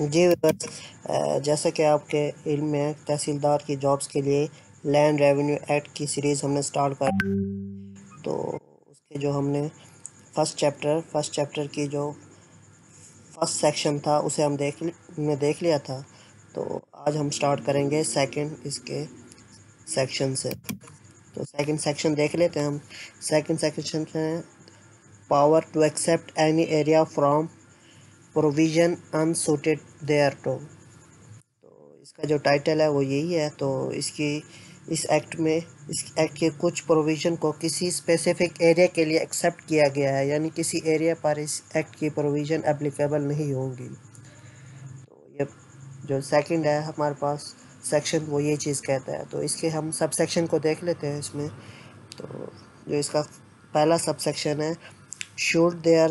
जी जैसा कि आपके इल्म में है, तहसीलदार की जॉब्स के लिए लैंड रेवेन्यू एक्ट की सीरीज़ हमने स्टार्ट कर, तो उसके जो हमने फर्स्ट चैप्टर की जो फर्स्ट सेक्शन था उसे हम देख लिया था। तो आज हम स्टार्ट करेंगे सेकंड इसके सेक्शन से। तो सेकंड सेक्शन देख लेते हैं हम। सेकंड सेक्शन में power to except any area from provision unsuited thereto, तो इसका जो टाइटल है वो यही है। तो इस एक्ट के कुछ प्रोविज़न को किसी स्पेसिफिक एरिया के लिए एक्सेप्ट किया गया है, यानी किसी एरिया पर इस एक्ट की प्रोविज़न एप्लीकेबल नहीं होंगी। तो ये जो सेकंड है हमारे पास सेक्शन, वो ये चीज़ कहता है। तो इसके हम सब सेक्शन को देख लेते हैं इसमें। तो जो इसका पहला सब सेक्शन है, should there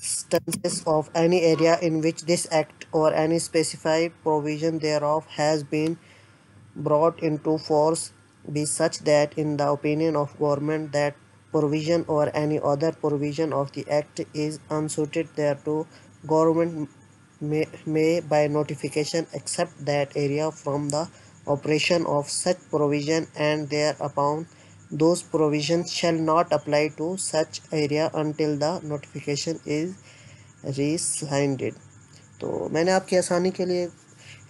circumstances of any area in which this act or any specified provision thereof has been brought into force be such that in the opinion of government that provision or any other provision of the act is unsuited thereto, government may by notification except that area from the operation of such provision, and thereupon those provisions shall not apply to such area until the notification is rescinded। तो मैंने आपकी आसानी के लिए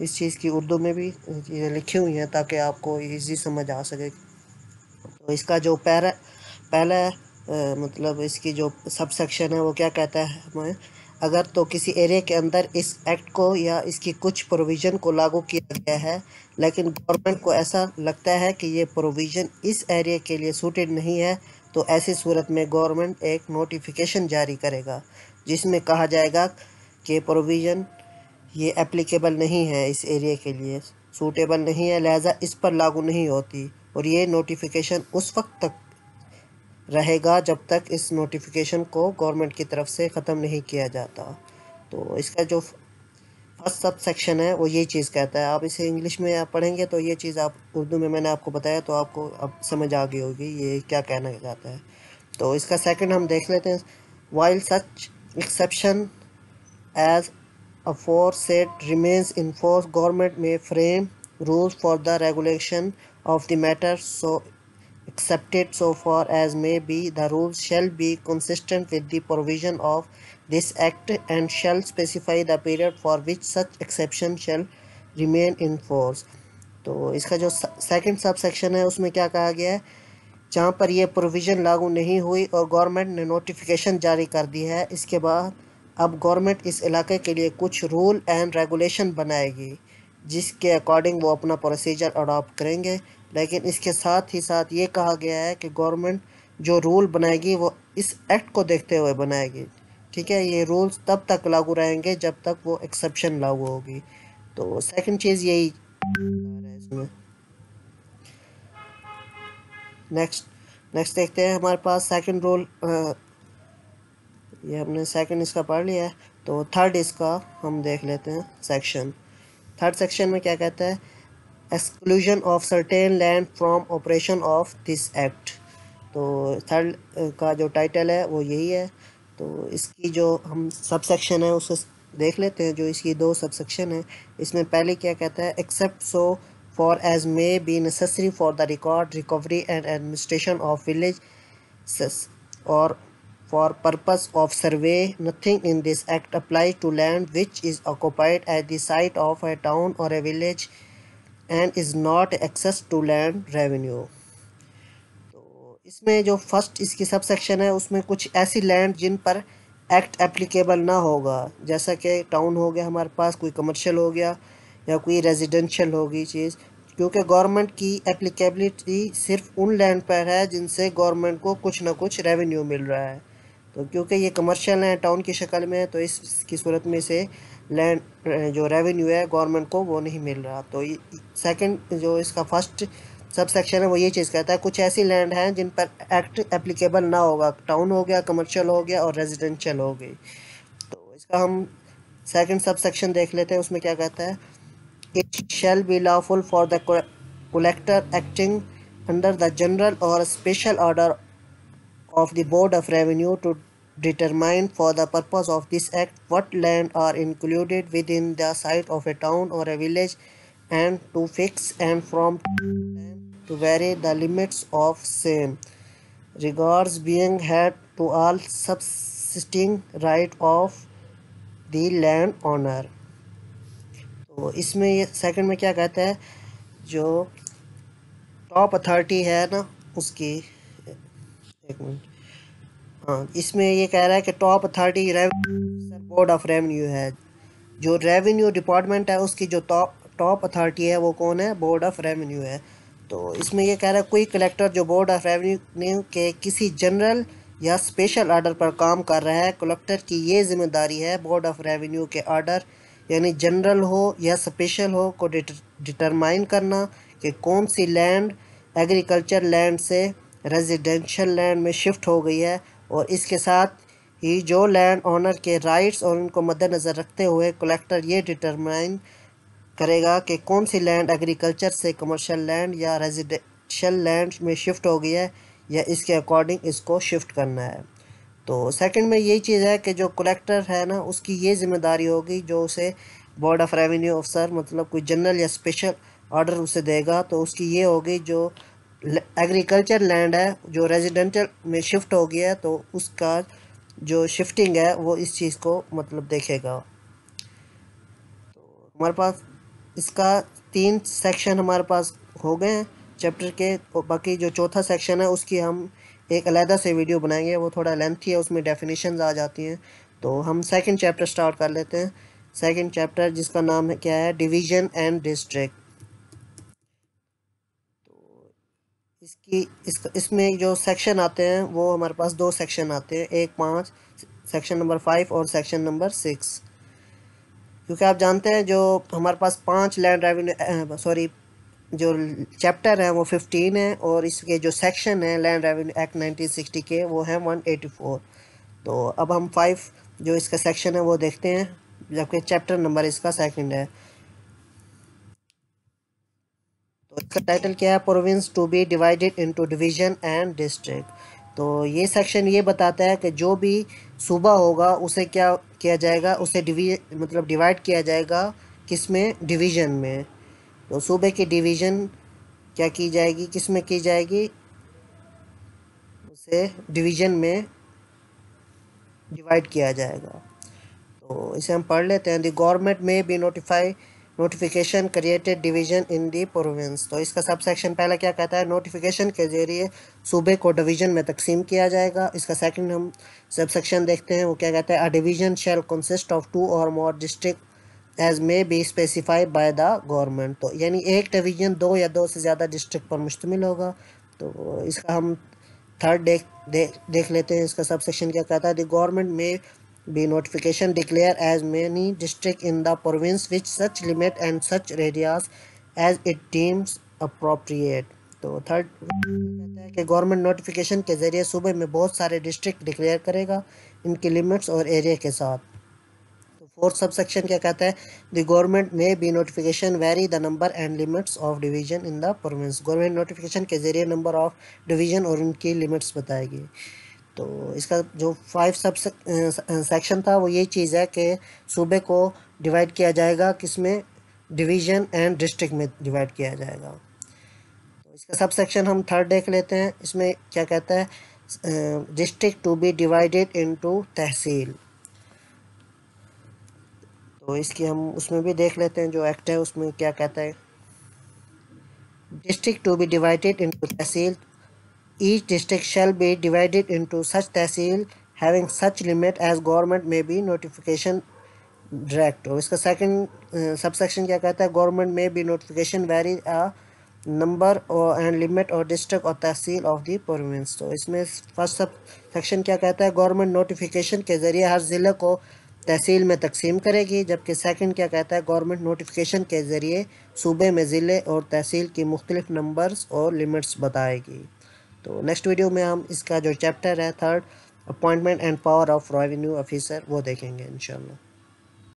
इस चीज़ की उर्दू में भी लिखी हुई है ताकि आपको इजी समझ आ सके। तो इसका जो पहला मतलब इसकी जो सब सेक्शन है वो क्या कहता है हमें, अगर तो किसी एरिया के अंदर इस एक्ट को या इसकी कुछ प्रोविज़न को लागू किया गया है लेकिन गवर्नमेंट को ऐसा लगता है कि ये प्रोविज़न इस एरिया के लिए सूटेड नहीं है, तो ऐसी सूरत में गवर्नमेंट एक नोटिफिकेशन जारी करेगा जिसमें कहा जाएगा कि प्रोविज़न ये एप्लीकेबल नहीं है, इस एरिया के लिए सूटेबल नहीं है, लिहाजा इस पर लागू नहीं होती। और ये नोटिफिकेशन उस वक्त तक रहेगा जब तक इस नोटिफिकेशन को गवर्नमेंट की तरफ से ख़त्म नहीं किया जाता। तो इसका जो फर्स्ट सब सेक्शन है वो ये चीज़ कहता है। आप इसे इंग्लिश में आप पढ़ेंगे तो ये चीज़ आप उर्दू में मैंने आपको बताया तो आपको अब समझ आ गई होगी ये क्या कहना चाहता है। तो इसका सेकंड हम देख लेते हैं। While such exception as aforesaid remains in force, government may frame rules for the regulation of the matter so accepted so far as may be, the rules shall be consistent with the provision of this act and shall specify the period for which such exception shall remain in force। तो इसका जो second सब section है उसमें क्या कहा गया है, जहाँ पर यह प्रोविज़न लागू नहीं हुई और गवर्नमेंट ने नोटिफिकेशन जारी कर दी है, इसके बाद अब गवर्नमेंट इस इलाके के लिए कुछ रूल एंड रेगुलेशन बनाएगी जिसके अकॉर्डिंग वो अपना प्रोसीजर अडॉप्ट करेंगे। लेकिन इसके साथ ही साथ ये कहा गया है कि गवर्नमेंट जो रूल बनाएगी वो इस एक्ट को देखते हुए बनाएगी। ठीक है, ये रूल्स तब तक लागू रहेंगे जब तक वो एक्सेप्शन लागू होगी। तो सेकंड चीज़ यही है इसमें। नेक्स्ट देखते हैं हमारे पास सेकंड रूल, ये हमने सेकंड इसका पढ़ लिया है। तो थर्ड इसका हम देख लेते हैं सेक्शन। थर्ड सेक्शन में क्या कहता है, exclusion of certain land from operation of this act. तो थर्ड का जो टाइटल है वो यही है। तो इसकी जो हम सब सेक्शन है उसे देख लेते हैं। जो इसकी दो सब सेक्शन है इसमें पहले क्या कहता है, except so far as may be necessary for the record recovery and administration of village और for purpose of survey, nothing in this act applies to land which is occupied at the site of a town or a village and is not access to land revenue। तो इसमें जो first इसकी सब section है उसमें कुछ ऐसी land जिन पर एक्ट एप्लीकेबल ना होगा, जैसा कि टाउन हो गया हमारे पास, कोई कमर्शियल हो गया या कोई रेजिडेंशियल होगी चीज़, क्योंकि गवर्नमेंट की एप्लीकेबिलिटी सिर्फ उन लैंड पर है जिनसे गवर्नमेंट को कुछ ना कुछ रेवेन्यू मिल रहा है। तो क्योंकि ये कमर्शियल है, टाउन की शक्ल में है, तो इसकी सूरत में से लैंड जो रेवेन्यू है गवर्नमेंट को वो नहीं मिल रहा। तो सेकंड जो इसका फर्स्ट सब सेक्शन है वो ये चीज़ कहता है कुछ ऐसी लैंड हैं जिन पर एक्ट एप्लीकेबल ना होगा, टाउन हो गया, कमर्शियल हो गया और रेजिडेंशियल हो गई। तो इसका हम सेकेंड सब सेक्शन देख लेते हैं। उसमें क्या कहता है, It shall be lawful for the collector acting under the general or special order of the Board of Revenue to Determine for the purpose of this act what land are included within the site of a town or a village, and to fix and from time to vary the limits of same, regards being had to all subsisting right of the land owner। तो इसमें ये second में क्या कहता है, जो top authority है ना उसकी, एक मिनट, हाँ, इसमें ये कह रहा है कि top authority revenue board of revenue है, जो रेवेन्यू डिपार्टमेंट है उसकी जो टॉप अथॉरिटी है वो कौन है, बोर्ड ऑफ रेवेन्यू है। तो इसमें ये कह रहा है कोई कलेक्टर जो बोर्ड ऑफ रेवेन्यू के किसी जनरल या स्पेशल आर्डर पर काम कर रहा है, कलेक्टर की ये जिम्मेदारी है बोर्ड ऑफ रेवेन्यू के आर्डर यानी जनरल हो या स्पेशल हो को डिटरमाइन करना कि कौन सी लैंड एग्रीकल्चर लैंड से रेजिडेंशियल लैंड में शिफ्ट हो गई है, और इसके साथ ही जो लैंड ऑनर के राइट्स और उनको मद्देनज़र रखते हुए कलेक्टर ये डिटरमाइन करेगा कि कौन सी लैंड एग्रीकल्चर से कमर्शियल लैंड या रेजिडेंशियल लैंड में शिफ्ट हो गई है या इसके अकॉर्डिंग इसको शिफ्ट करना है। तो सेकंड में यही चीज़ है कि जो कलेक्टर है ना उसकी ये जिम्मेदारी होगी, जो उसे बोर्ड ऑफ रेवेन्यू ऑफिसर मतलब कोई जनरल या स्पेशल ऑर्डर उसे देगा, तो उसकी ये होगी जो एग्रीकल्चर लैंड है जो रेजिडेंशियल में शिफ्ट हो गया है तो उसका जो शिफ्टिंग है वो इस चीज़ को मतलब देखेगा। तो हमारे पास इसका 3 सेक्शन हमारे पास हो गए हैं चैप्टर के, और बाकी जो चौथा सेक्शन है उसकी हम एक अलग से वीडियो बनाएंगे, वो थोड़ा लेंथी है, उसमें डेफिनेशंस आ जाती हैं। तो हम सेकंड चैप्टर स्टार्ट कर लेते हैं, सेकंड चैप्टर जिसका नाम है क्या है, डिवीज़न एंड डिस्ट्रिक्ट। तो इसमें जो सेक्शन आते हैं वो हमारे पास 2 सेक्शन आते हैं, एक 5 सेक्शन नंबर 5 और सेक्शन नंबर 6, क्योंकि आप जानते हैं जो हमारे पास 5 लैंड रेवेन्यू जो चैप्टर है वो 15 है और इसके जो सेक्शन है लैंड रेवेन्यू एक्ट 1960 के वो है 184। तो अब हम 5 जो इसका सेक्शन है वो देखते हैं, जबकि चैप्टर नंबर इसका 2nd है। तो इसका टाइटल क्या है, province to be divided into division and district. तो ये सेक्शन ये बताता है कि जो भी सूबा होगा उसे क्या किया जाएगा, उसे मतलब डिवाइड किया जाएगा किस में, डिवीज़न में। तो सूबे की डिवीज़न क्या की जाएगी, किस में की जाएगी, उसे डिवीज़न में डिवाइड किया जाएगा। तो इसे हम पढ़ लेते हैं, the government may be notification created division in the province. तो इसका सब सेक्शन पहला क्या कहता है, नोटिफिकेशन के ज़रिए सूबे को डिवीज़न में तकसीम किया जाएगा। इसका सेकंड हम सब सेक्शन देखते हैं, वो क्या कहता है, a division shall consist of 2 or more district as may be specified by the government. तो यानी एक डिवीज़न 2 या 2 से ज़्यादा डिस्ट्रिक्ट पर मुश्तमिल होगा। तो इसका हम थर्ड देख लेते हैं, इसका सब सेक्शन क्या कहता है, the government may be notification declare as many district in the province which such limit and such areas as it deems appropriate. तो थर्ड कहता है कि गवर्नमेंट नोटिफिकेशन के ज़रिए सूबे में बहुत सारे डिस्ट्रिक्ट डिक्लेयर करेगा इनकी लिमिट्स और एरिया के साथ। और सब सेक्शन क्या कहता है, the government may be notification vary the number and limits of division in the province. Government notification के जरिए नंबर ऑफ डिवीज़न और उनकी लिमिट्स बताएगी। तो इसका जो 5 सब सेक्शन था वो ये चीज़ है कि सूबे को डिवाइड किया जाएगा किस में, डिवीज़न एंड डिस्ट्रिक्ट में डिवाइड किया जाएगा। तो इसका सब सेक्शन हम थर्ड देख लेते हैं, इसमें क्या कहता है, district to be divided into tehsil. तो इसकी हम उसमें भी देख लेते हैं, जो एक्ट है उसमें क्या कहता है, district to be divided into tehsil, each district shall be divided into such tehsil having such limit as government may be notification direct. और इसका सेकंड सब सेक्शन क्या कहता है, government may be notification vary a number और and limit और district और tehsil of the province. तो इसमें फर्स्ट सब सेक्शन क्या कहता है, गवर्नमेंट नोटिफिकेशन के जरिए हर ज़िले को तहसील में तकसीम करेगी, जबकि सेकंड क्या कहता है, गवर्नमेंट नोटिफिकेशन के ज़रिए सूबे में ज़िले और तहसील की मुख्तलिफ नंबर्स और लिमिट्स बताएगी। तो नेक्स्ट वीडियो में हम इसका जो चैप्टर है 3rd appointment and power of revenue officer वो देखेंगे इंशाल्लाह।